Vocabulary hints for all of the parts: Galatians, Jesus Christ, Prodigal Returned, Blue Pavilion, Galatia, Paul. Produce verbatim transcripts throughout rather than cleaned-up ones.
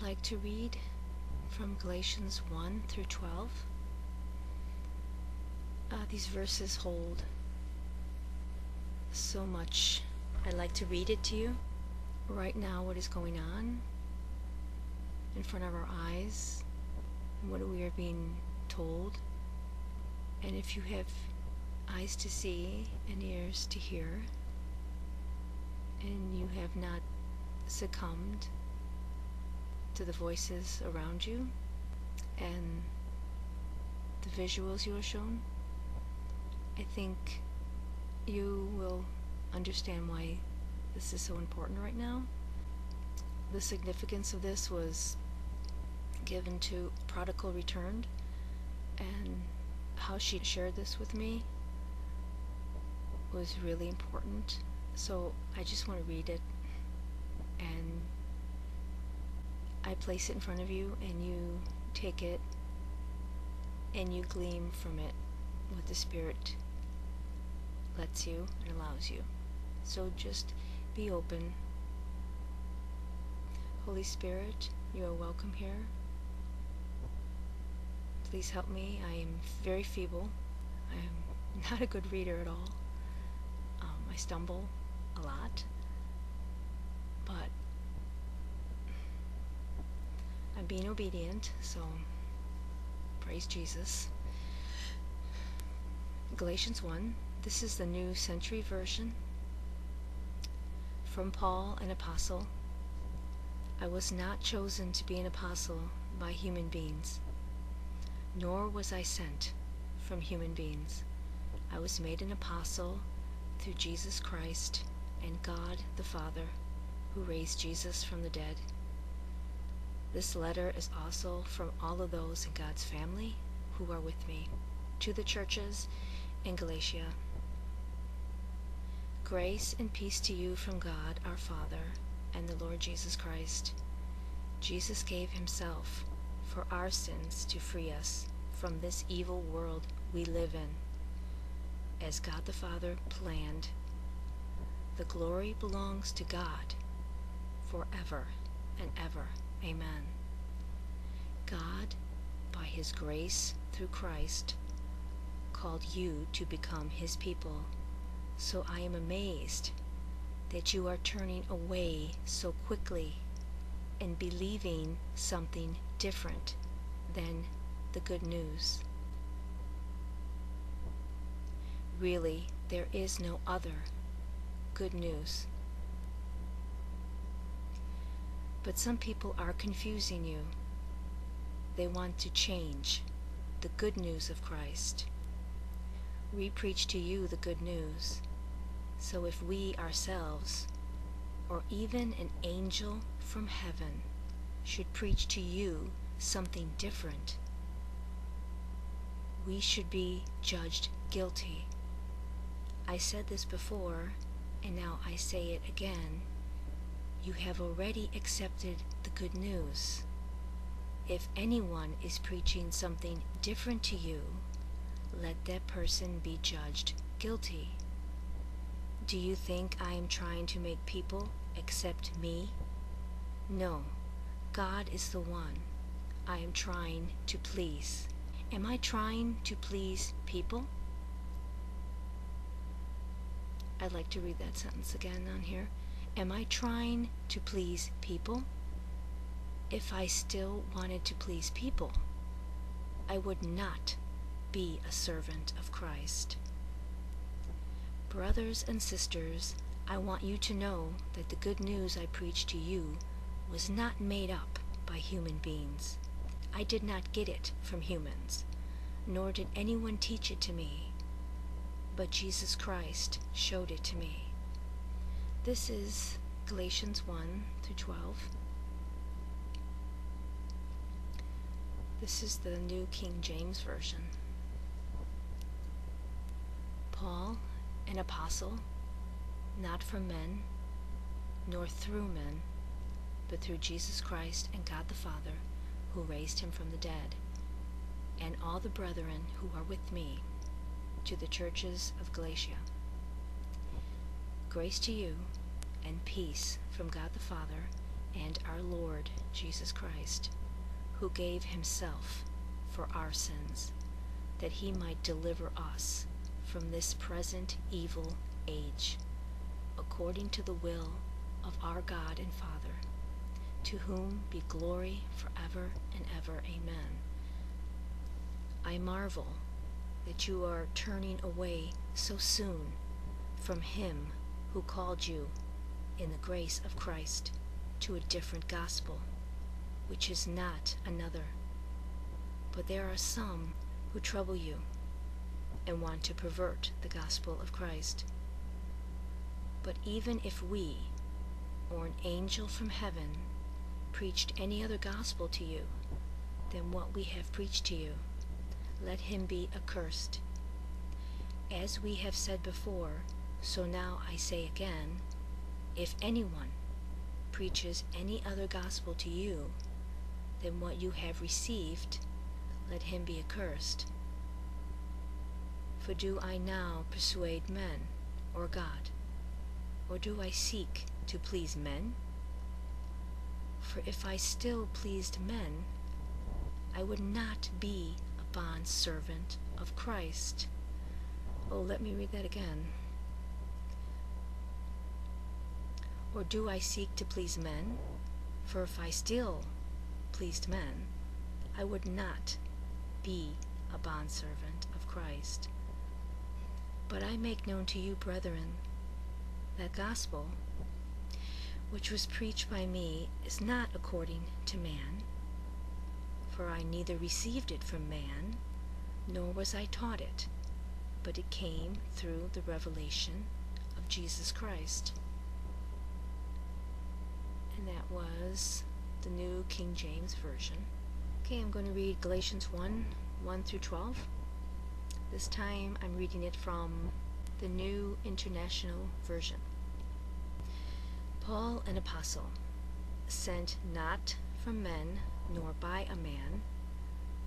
I'd like to read from Galatians one through twelve. Uh, these verses hold so much. I'd like to read it to you right now, what is going on in front of our eyes, and what we are being told. And if you have eyes to see and ears to hear, and you have not succumbed to the voices around you and the visuals you are shown, I think you will understand why this is so important right now. The significance of this was given to Prodigal Returned, and how she shared this with me was really important. So I just want to read it, and I place it in front of you, and you take it and you glean from it what the Spirit lets you and allows you. So just be open. Holy Spirit, you are welcome here. Please help me. I am very feeble. I am not a good reader at all. Um, I stumble a lot, but I'm being obedient, so praise Jesus. Galatians one. This is the New Century Version. From Paul, an apostle. I was not chosen to be an apostle by human beings, nor was I sent from human beings. I was made an apostle through Jesus Christ and God the Father, who raised Jesus from the dead. This letter is also from all of those in God's family who are with me, to the churches in Galatia. Grace and peace to you from God our Father and the Lord Jesus Christ. Jesus gave himself for our sins to free us from this evil world we live in, as God the Father planned. The glory belongs to God forever and ever. Amen. God, by his grace through Christ, called you to become his people. So I am amazed that you are turning away so quickly and believing something different than the good news. Really, there is no other good news. But some people are confusing you. They want to change the good news of Christ. We preach to you the good news. So if we ourselves, or even an angel from heaven, should preach to you something different, we should be judged guilty. I said this before, and now I say it again. You have already accepted the good news. If anyone is preaching something different to you, let that person be judged guilty. Do you think I am trying to make people accept me? No, God is the one I am trying to please. Am I trying to please people? I'd like to read that sentence again on here. Am I trying to please people? If I still wanted to please people, I would not be a servant of Christ. Brothers and sisters, I want you to know that the good news I preached to you was not made up by human beings. I did not get it from humans, nor did anyone teach it to me, but Jesus Christ showed it to me. This is Galatians one through twelve. This is the New King James Version. Paul, an apostle, not from men, nor through men, but through Jesus Christ and God the Father, who raised him from the dead, and all the brethren who are with me, to the churches of Galatia. Grace to you, and peace from God the Father and our Lord Jesus Christ, who gave himself for our sins, that he might deliver us from this present evil age, according to the will of our God and Father, to whom be glory forever and ever. Amen. I marvel that you are turning away so soon from him who called you in the grace of Christ to a different gospel, which is not another. But there are some who trouble you and want to pervert the gospel of Christ. But even if we, or an angel from heaven, preached any other gospel to you than what we have preached to you, let him be accursed. As we have said before, so now I say again, if anyone preaches any other gospel to you than what you have received, let him be accursed. For do I now persuade men or God? Or do I seek to please men? For if I still pleased men, I would not be a bondservant of Christ. Oh, let me read that again. Or do I seek to please men? For if I still pleased men, I would not be a bondservant of Christ. But I make known to you, brethren, that gospel which was preached by me is not according to man, for I neither received it from man, nor was I taught it, but it came through the revelation of Jesus Christ. And that was the New King James Version. Okay, I'm going to read Galatians one, one through twelve. This time I'm reading it from the New International Version. Paul, an apostle, sent not from men nor by a man,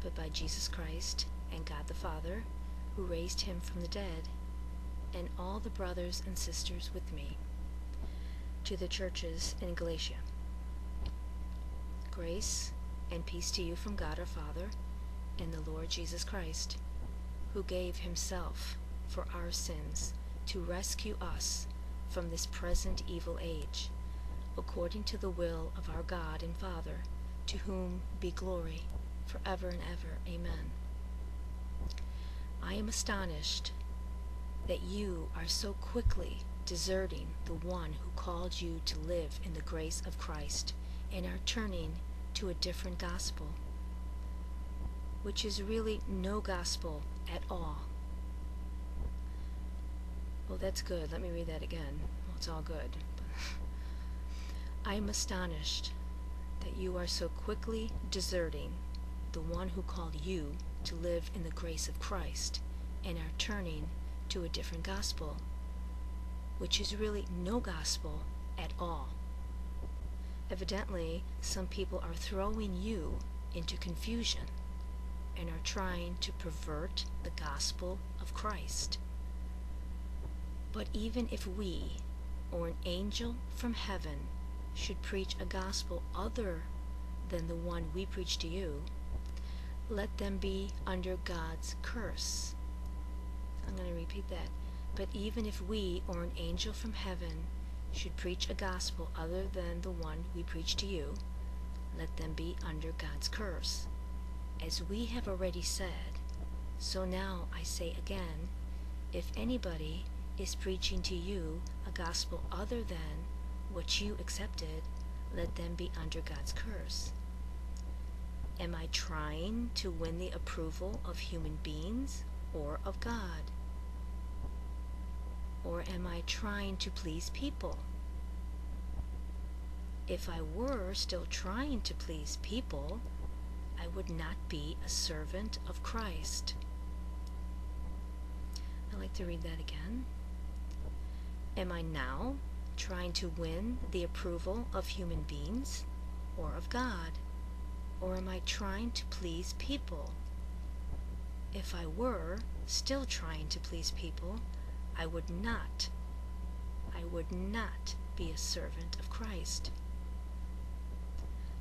but by Jesus Christ and God the Father, who raised him from the dead, and all the brothers and sisters with me, to the churches in Galatia. Grace and peace to you from God our Father and the Lord Jesus Christ, who gave himself for our sins, to rescue us from this present evil age, according to the will of our God and Father, to whom be glory forever and ever. Amen. I am astonished that you are so quickly deserting the one who called you to live in the grace of Christ, and are turning to a different gospel, which is really no gospel at all. Well, that's good. Let me read that again. Well, it's all good. I am astonished that you are so quickly deserting the one who called you to live in the grace of Christ, and are turning to a different gospel, which is really no gospel at all. Evidently, some people are throwing you into confusion and are trying to pervert the gospel of Christ. But even if we, or an angel from heaven, should preach a gospel other than the one we preach to you, let them be under God's curse. I'm going to repeat that. But even if we, or an angel from heaven, should preach a gospel other than the one we preach to you, let them be under God's curse. As we have already said, so now I say again, if anybody is preaching to you a gospel other than what you accepted, let them be under God's curse. Am I trying to win the approval of human beings or of God? Or am I trying to please people? If I were still trying to please people, I would not be a servant of Christ. I'd like to read that again. Am I now trying to win the approval of human beings or of God? Or am I trying to please people? If I were still trying to please people, I would not, I would not be a servant of Christ.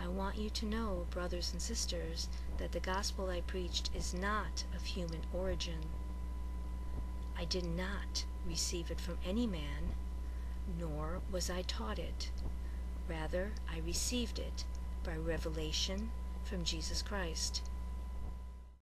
I want you to know, brothers and sisters, that the gospel I preached is not of human origin. I did not receive it from any man, nor was I taught it. Rather, I received it by revelation from Jesus Christ.